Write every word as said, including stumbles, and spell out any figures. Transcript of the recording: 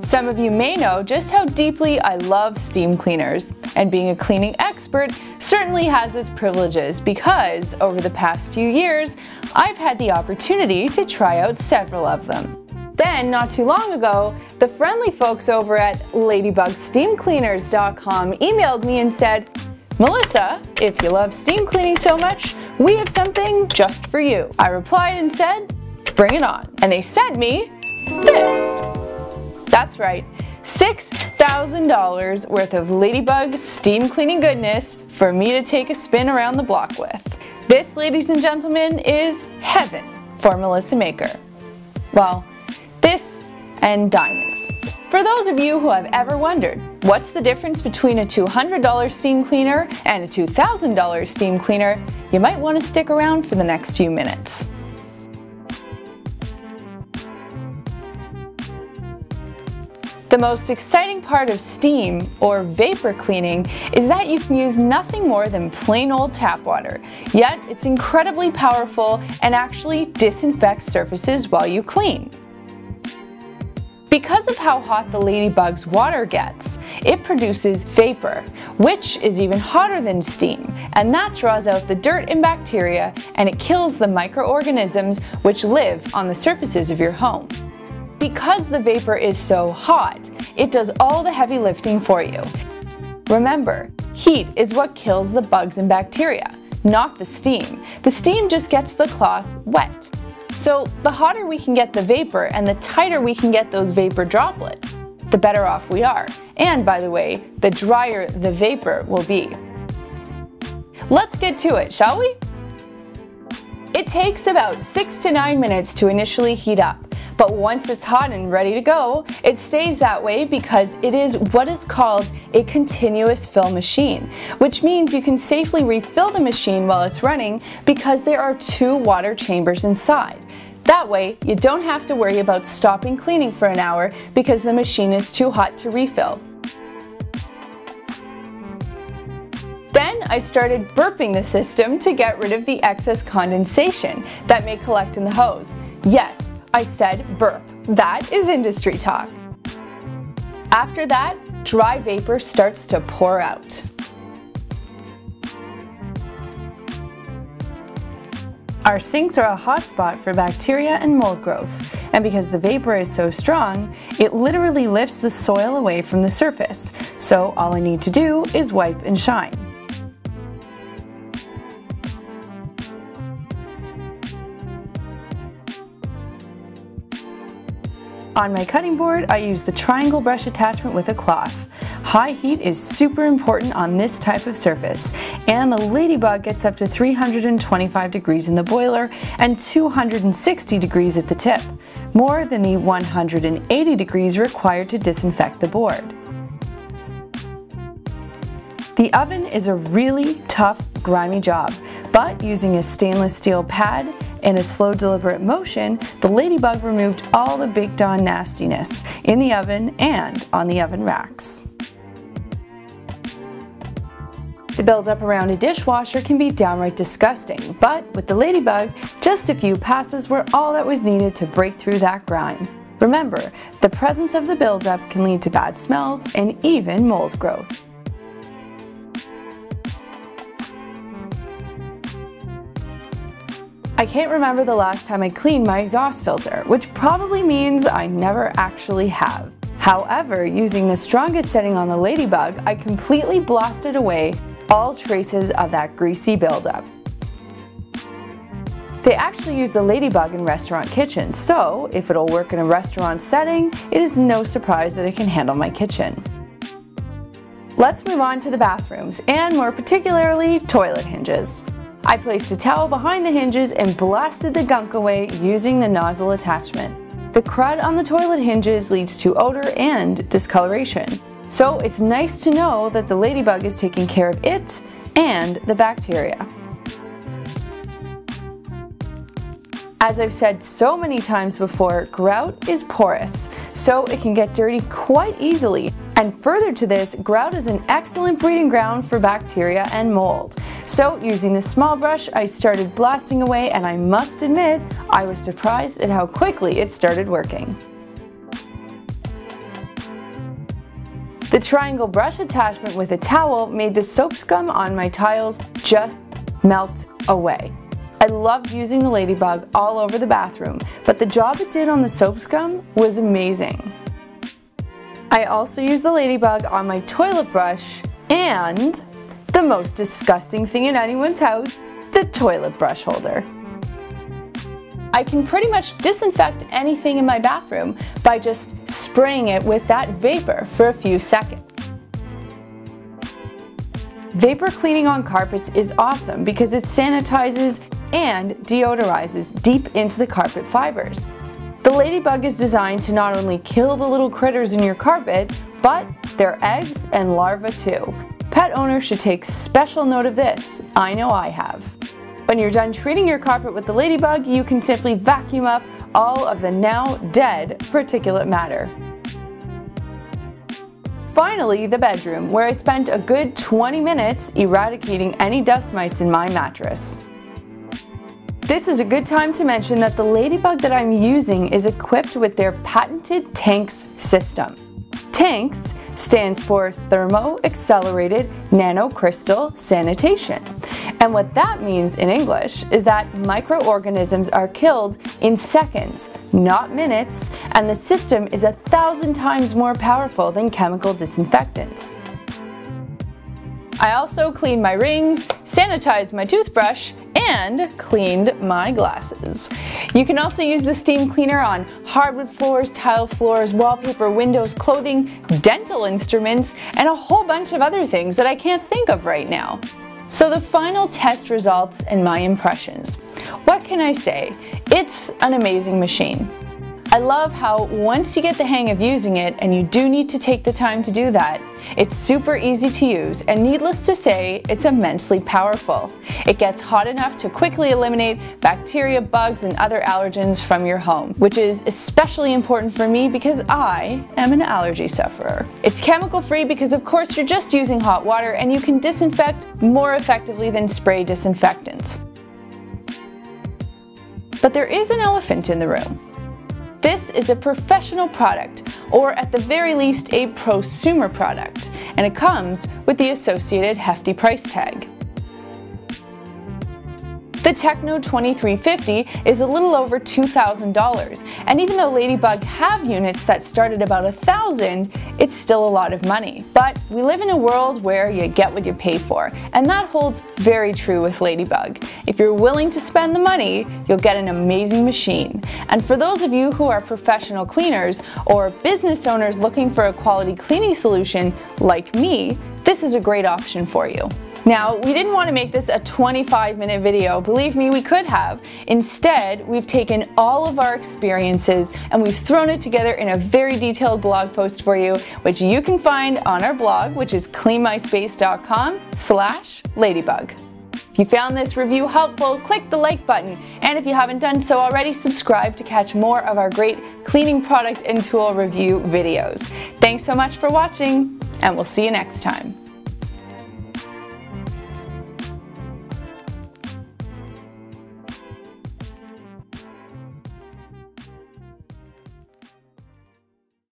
Some of you may know just how deeply I love steam cleaners, and being a cleaning expert certainly has its privileges because over the past few years, I've had the opportunity to try out several of them. Then, not too long ago, the friendly folks over at ladybug steam cleaners dot com emailed me and said, "Melissa, if you love steam cleaning so much, we have something just for you." I replied and said, "Bring it on." And they sent me this. That's right, six thousand dollars worth of Ladybug steam cleaning goodness for me to take a spin around the block with. This, ladies and gentlemen, is heaven for Melissa Maker. Well, this and diamonds. For those of you who have ever wondered, what's the difference between a two hundred dollar steam cleaner and a two thousand dollar steam cleaner, you might want to stick around for the next few minutes. The most exciting part of steam, or vapor cleaning, is that you can use nothing more than plain old tap water, yet it's incredibly powerful and actually disinfects surfaces while you clean. Because of how hot the Ladybug's water gets, it produces vapor, which is even hotter than steam, and that draws out the dirt and bacteria, and it kills the microorganisms which live on the surfaces of your home. Because the vapor is so hot, it does all the heavy lifting for you. Remember, heat is what kills the bugs and bacteria, not the steam. The steam just gets the cloth wet. So the hotter we can get the vapor and the tighter we can get those vapor droplets, the better off we are. And by the way, the drier the vapor will be. Let's get to it, shall we? It takes about six to nine minutes to initially heat up. But once it's hot and ready to go, it stays that way because it is what is called a continuous fill machine, which means you can safely refill the machine while it's running because there are two water chambers inside. That way, you don't have to worry about stopping cleaning for an hour because the machine is too hot to refill. Then I started burping the system to get rid of the excess condensation that may collect in the hose. Yes, I said burp. That is industry talk. After that, dry vapor starts to pour out. Our sinks are a hotspot for bacteria and mold growth, and because the vapor is so strong, it literally lifts the soil away from the surface, so all I need to do is wipe and shine. On my cutting board, I use the triangle brush attachment with a cloth. High heat is super important on this type of surface, and the Ladybug gets up to three hundred twenty-five degrees in the boiler and two hundred sixty degrees at the tip, more than the one hundred eighty degrees required to disinfect the board. The oven is a really tough, grimy job, but using a stainless steel pad in a slow, deliberate motion, the Ladybug removed all the Big Don nastiness in the oven and on the oven racks. The buildup around a dishwasher can be downright disgusting, but with the Ladybug, just a few passes were all that was needed to break through that grime. Remember, the presence of the buildup can lead to bad smells and even mold growth. I can't remember the last time I cleaned my exhaust filter, which probably means I never actually have. However, using the strongest setting on the Ladybug, I completely blasted away all traces of that greasy buildup. They actually use the Ladybug in restaurant kitchens, so if it'll work in a restaurant setting, it is no surprise that it can handle my kitchen. Let's move on to the bathrooms, and more particularly, toilet hinges. I placed a towel behind the hinges and blasted the gunk away using the nozzle attachment. The crud on the toilet hinges leads to odor and discoloration, so it's nice to know that the Ladybug is taking care of it and the bacteria. As I've said so many times before, grout is porous, so it can get dirty quite easily. And further to this, grout is an excellent breeding ground for bacteria and mold. So using the small brush, I started blasting away, and I must admit, I was surprised at how quickly it started working. The triangle brush attachment with a towel made the soap scum on my tiles just melt away. I loved using the Ladybug all over the bathroom, but the job it did on the soap scum was amazing. I also used the Ladybug on my toilet brush and the most disgusting thing in anyone's house, the toilet brush holder. I can pretty much disinfect anything in my bathroom by just spraying it with that vapor for a few seconds. Vapor cleaning on carpets is awesome because it sanitizes and deodorizes deep into the carpet fibers. The Ladybug is designed to not only kill the little critters in your carpet, but their eggs and larvae too. Pet owners should take special note of this. I know I have. When you're done treating your carpet with the Ladybug, you can simply vacuum up all of the now dead particulate matter. Finally, the bedroom, where I spent a good twenty minutes eradicating any dust mites in my mattress. This is a good time to mention that the Ladybug that I'm using is equipped with their patented TANKS system. TANKS stands for Thermo-Accelerated Nanocrystal Sanitation. And what that means in English is that microorganisms are killed in seconds, not minutes, and the system is a thousand times more powerful than chemical disinfectants. I also cleaned my rings, sanitized my toothbrush, and cleaned my glasses. You can also use the steam cleaner on hardwood floors, tile floors, wallpaper, windows, clothing, dental instruments, and a whole bunch of other things that I can't think of right now. So the final test results and my impressions. What can I say? It's an amazing machine. I love how once you get the hang of using it, and you do need to take the time to do that, it's super easy to use, and needless to say, it's immensely powerful. It gets hot enough to quickly eliminate bacteria, bugs, and other allergens from your home, which is especially important for me because I am an allergy sufferer. It's chemical free because of course you're just using hot water, and you can disinfect more effectively than spray disinfectants. But there is an elephant in the room. This is a professional product, or at the very least a prosumer product, and it comes with the associated hefty price tag. The Techno twenty-three fifty is a little over two thousand dollars, and even though Ladybug have units that start at about one thousand dollars, it's still a lot of money. But we live in a world where you get what you pay for, and that holds very true with Ladybug. If you're willing to spend the money, you'll get an amazing machine. And for those of you who are professional cleaners or business owners looking for a quality cleaning solution like me, this is a great option for you. Now, we didn't want to make this a twenty-five minute video. Believe me, we could have. Instead, we've taken all of our experiences and we've thrown it together in a very detailed blog post for you, which you can find on our blog, which is clean my space dot com slash ladybug. If you found this review helpful, click the like button, and if you haven't done so already, subscribe to catch more of our great cleaning product and tool review videos. Thanks so much for watching, and we'll see you next time.